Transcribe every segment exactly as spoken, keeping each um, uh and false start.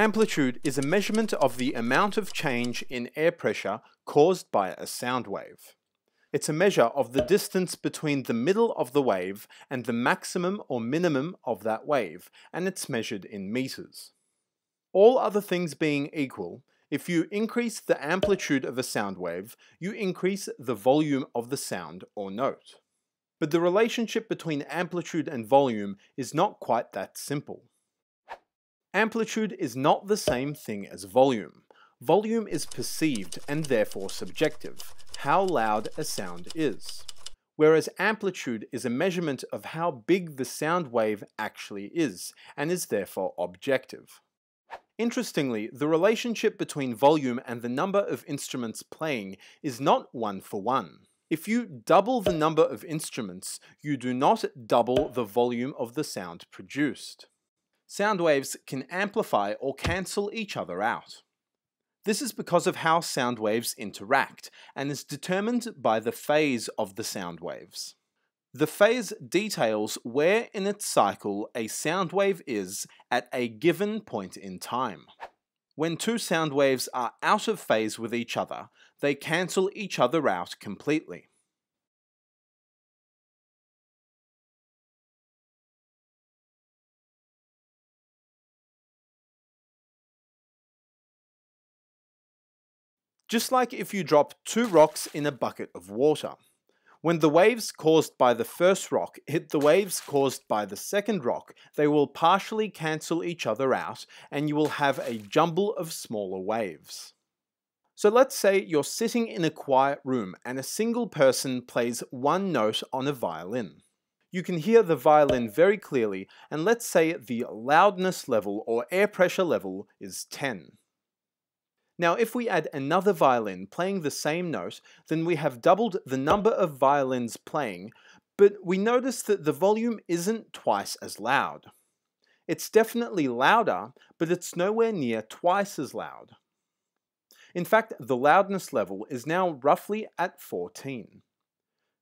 Amplitude is a measurement of the amount of change in air pressure caused by a sound wave. It's a measure of the distance between the middle of the wave and the maximum or minimum of that wave, and it's measured in meters. All other things being equal, if you increase the amplitude of a sound wave, you increase the volume of the sound or note. But the relationship between amplitude and volume is not quite that simple. Amplitude is not the same thing as volume. Volume is perceived and therefore subjective, how loud a sound is. Whereas amplitude is a measurement of how big the sound wave actually is, and is therefore objective. Interestingly, the relationship between volume and the number of instruments playing is not one for one. If you double the number of instruments, you do not double the volume of the sound produced. Sound waves can amplify or cancel each other out. This is because of how sound waves interact, and is determined by the phase of the sound waves. The phase details where in its cycle a sound wave is at a given point in time. When two sound waves are out of phase with each other, they cancel each other out completely. Just like if you drop two rocks in a bucket of water. When the waves caused by the first rock hit the waves caused by the second rock, they will partially cancel each other out, and you will have a jumble of smaller waves. So let's say you're sitting in a quiet room and a single person plays one note on a violin. You can hear the violin very clearly, and let's say the loudness level or air pressure level is ten. Now, if we add another violin playing the same note, then we have doubled the number of violins playing, but we notice that the volume isn't twice as loud. It's definitely louder, but it's nowhere near twice as loud. In fact, the loudness level is now roughly at fourteen.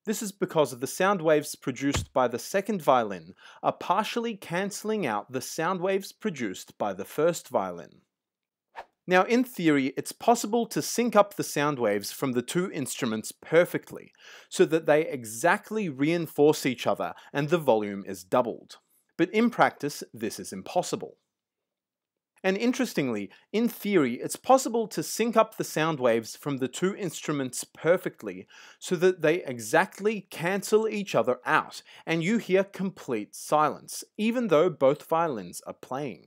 This is because the sound waves produced by the second violin are partially cancelling out the sound waves produced by the first violin. Now, in theory, it's possible to sync up the sound waves from the two instruments perfectly, so that they exactly reinforce each other and the volume is doubled. But in practice, this is impossible. And interestingly, in theory, it's possible to sync up the sound waves from the two instruments perfectly, so that they exactly cancel each other out, and you hear complete silence, even though both violins are playing.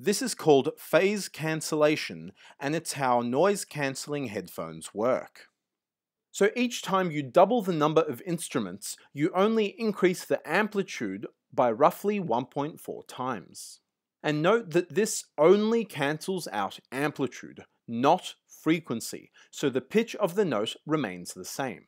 This is called phase cancellation, and it's how noise-cancelling headphones work. So each time you double the number of instruments, you only increase the amplitude by roughly one point four times. And note that this only cancels out amplitude, not frequency, so the pitch of the note remains the same.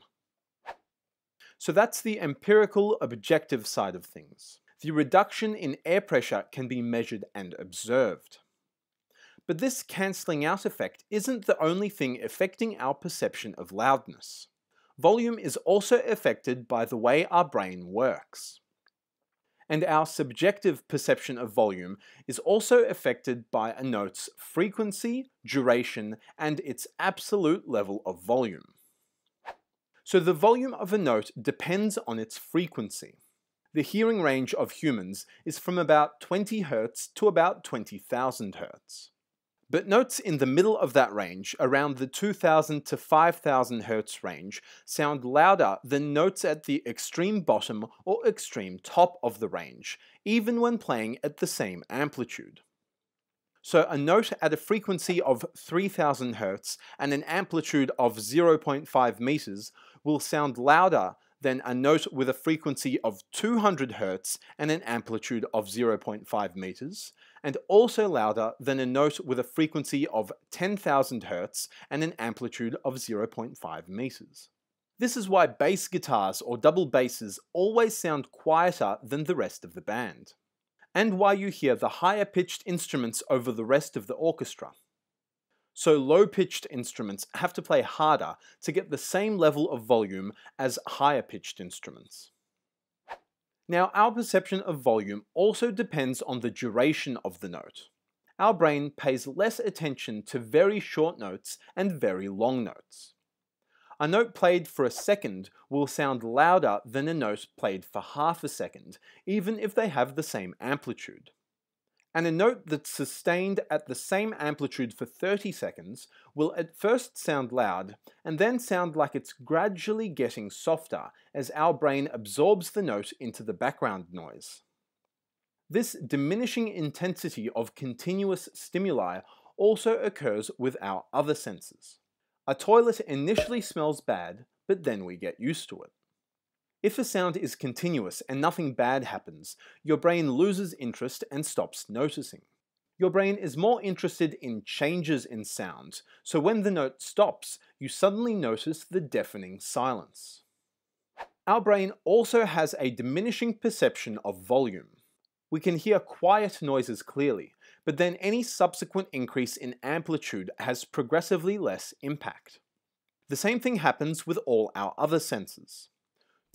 So that's the empirical, objective side of things. The reduction in air pressure can be measured and observed. But this cancelling out effect isn't the only thing affecting our perception of loudness. Volume is also affected by the way our brain works. And our subjective perception of volume is also affected by a note's frequency, duration, and its absolute level of volume. So the volume of a note depends on its frequency. The hearing range of humans is from about twenty hertz to about twenty thousand hertz. But notes in the middle of that range, around the two thousand to five thousand hertz range, sound louder than notes at the extreme bottom or extreme top of the range, even when playing at the same amplitude. So a note at a frequency of three thousand hertz and an amplitude of zero point five meters will sound louder than a note with a frequency of two hundred hertz and an amplitude of zero point five meters, and also louder than a note with a frequency of ten thousand hertz and an amplitude of zero point five meters. This is why bass guitars or double basses always sound quieter than the rest of the band, and why you hear the higher pitched instruments over the rest of the orchestra. So low-pitched instruments have to play harder to get the same level of volume as higher-pitched instruments. Now, our perception of volume also depends on the duration of the note. our brain pays less attention to very short notes and very long notes. A note played for a second will sound louder than a note played for half a second, even if they have the same amplitude. And a note that's sustained at the same amplitude for thirty seconds will at first sound loud, and then sound like it's gradually getting softer as our brain absorbs the note into the background noise. This diminishing intensity of continuous stimuli also occurs with our other senses. A toilet initially smells bad, but then we get used to it. If a sound is continuous and nothing bad happens, your brain loses interest and stops noticing. Your brain is more interested in changes in sound, so when the note stops, you suddenly notice the deafening silence. Our brain also has a diminishing perception of volume. We can hear quiet noises clearly, but then any subsequent increase in amplitude has progressively less impact. The same thing happens with all our other senses.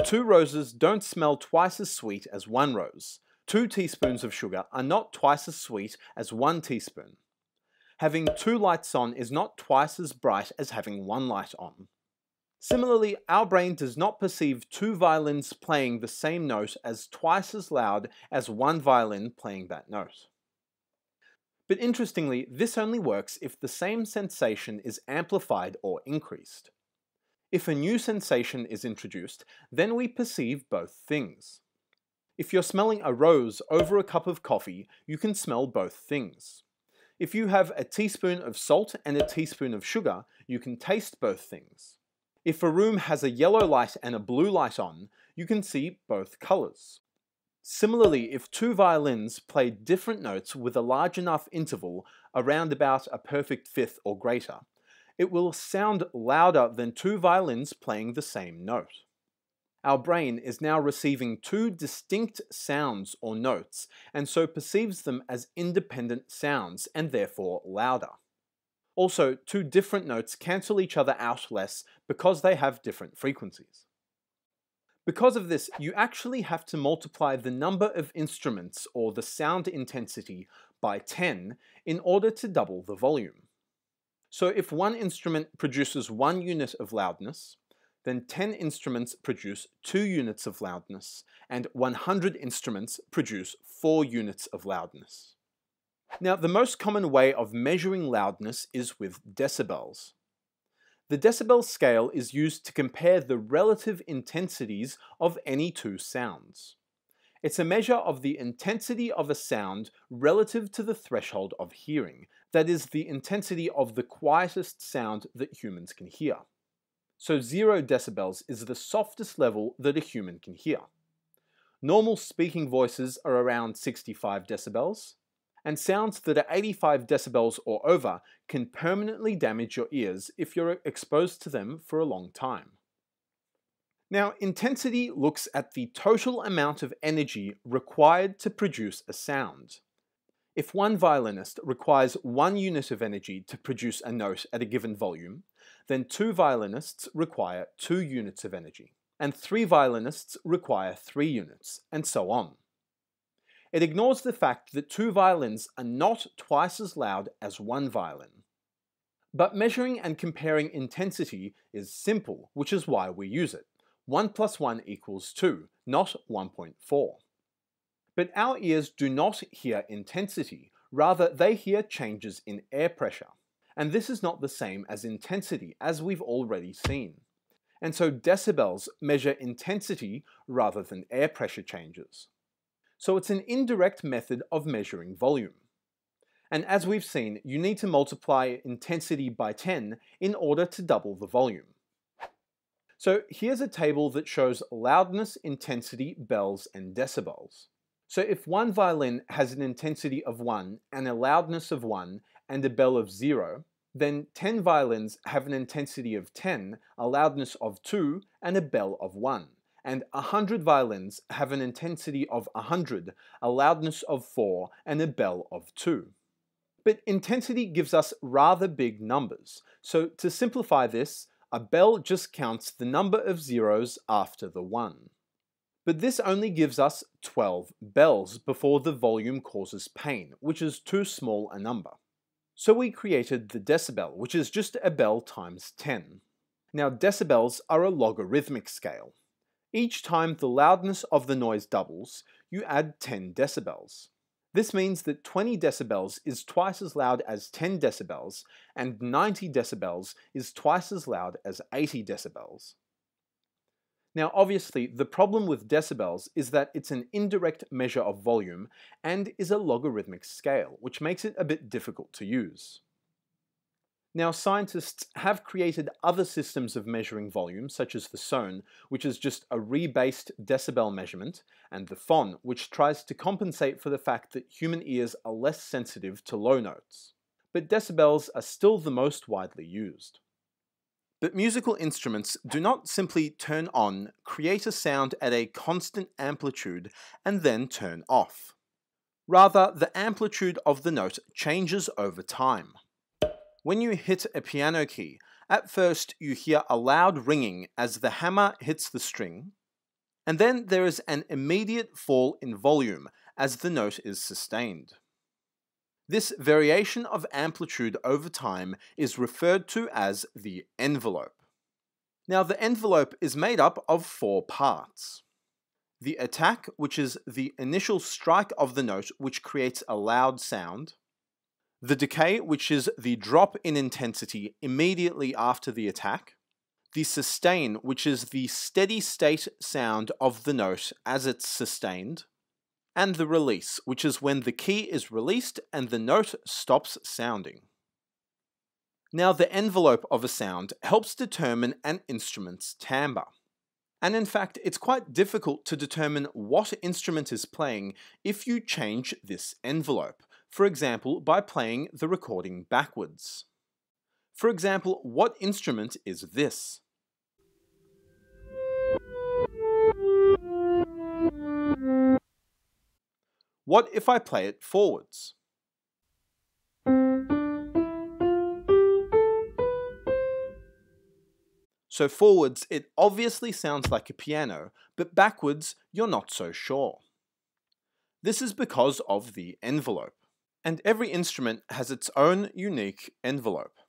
Two roses don't smell twice as sweet as one rose. Two teaspoons of sugar are not twice as sweet as one teaspoon. Having two lights on is not twice as bright as having one light on. Similarly, our brain does not perceive two violins playing the same note as twice as loud as one violin playing that note. But interestingly, this only works if the same sensation is amplified or increased. If a new sensation is introduced, then we perceive both things. If you're smelling a rose over a cup of coffee, you can smell both things. If you have a teaspoon of salt and a teaspoon of sugar, you can taste both things. If a room has a yellow light and a blue light on, you can see both colours. Similarly, if two violins play different notes with a large enough interval, around about a perfect fifth or greater, it will sound louder than two violins playing the same note. Our brain is now receiving two distinct sounds or notes, and so perceives them as independent sounds and therefore louder. Also, two different notes cancel each other out less because they have different frequencies. Because of this, you actually have to multiply the number of instruments or the sound intensity by ten in order to double the volume. So if one instrument produces one unit of loudness, then ten instruments produce two units of loudness, and one hundred instruments produce four units of loudness. Now, the most common way of measuring loudness is with decibels. The decibel scale is used to compare the relative intensities of any two sounds. It's a measure of the intensity of a sound relative to the threshold of hearing, that is, the intensity of the quietest sound that humans can hear. So zero decibels is the softest level that a human can hear. Normal speaking voices are around sixty-five decibels. And sounds that are eighty-five decibels or over can permanently damage your ears if you're exposed to them for a long time. Now, intensity looks at the total amount of energy required to produce a sound. If one violinist requires one unit of energy to produce a note at a given volume, then two violinists require two units of energy, and three violinists require three units, and so on. It ignores the fact that two violins are not twice as loud as one violin. But measuring and comparing intensity is simple, which is why we use it. one plus one equals two, not one point four. But our ears do not hear intensity, rather they hear changes in air pressure. And this is not the same as intensity, as we've already seen. And so decibels measure intensity rather than air pressure changes. So it's an indirect method of measuring volume. And as we've seen, you need to multiply intensity by ten in order to double the volume. So here's a table that shows loudness, intensity, bells, and decibels. So if one violin has an intensity of one and a loudness of one and a bell of zero, then ten violins have an intensity of ten, a loudness of two, and a bell of one. And one hundred violins have an intensity of one hundred, a loudness of four, and a bell of two. But intensity gives us rather big numbers, so to simplify this, a bell just counts the number of zeros after the one. But this only gives us twelve bells before the volume causes pain, which is too small a number. So we created the decibel, which is just a bell times ten. Now decibels are a logarithmic scale. Each time the loudness of the noise doubles, you add ten decibels. This means that twenty decibels is twice as loud as ten decibels, and ninety decibels is twice as loud as eighty decibels. Now obviously, the problem with decibels is that it's an indirect measure of volume and is a logarithmic scale, which makes it a bit difficult to use. Now scientists have created other systems of measuring volume, such as the SONE, which is just a rebased decibel measurement, and the FON, which tries to compensate for the fact that human ears are less sensitive to low notes. But decibels are still the most widely used. But musical instruments do not simply turn on, create a sound at a constant amplitude, and then turn off. Rather, the amplitude of the note changes over time. When you hit a piano key, at first you hear a loud ringing as the hammer hits the string, and then there is an immediate fall in volume as the note is sustained. This variation of amplitude over time is referred to as the envelope. Now the envelope is made up of four parts. The attack, which is the initial strike of the note which creates a loud sound. The decay, which is the drop in intensity immediately after the attack. The sustain, which is the steady state sound of the note as it's sustained. And the release, which is when the key is released and the note stops sounding. Now the envelope of a sound helps determine an instrument's timbre. And in fact, it's quite difficult to determine what instrument is playing if you change this envelope, for example by playing the recording backwards. For example, what instrument is this? What if I play it forwards? So forwards, it obviously sounds like a piano, but backwards, you're not so sure. This is because of the envelope, and every instrument has its own unique envelope.